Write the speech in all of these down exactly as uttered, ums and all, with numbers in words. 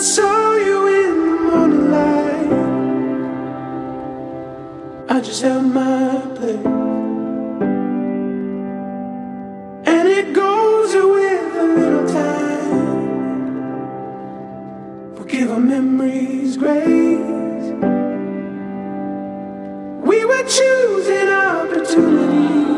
saw you in the morning light, I just held my place, and it goes with a little time. Forgive our memories grace. We were choosing opportunity.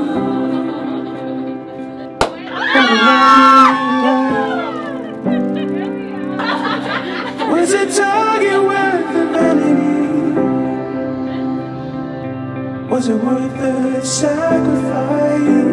Was it target worth the vanity? Was it worth the sacrifice?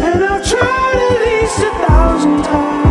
And I've tried at least a thousand times.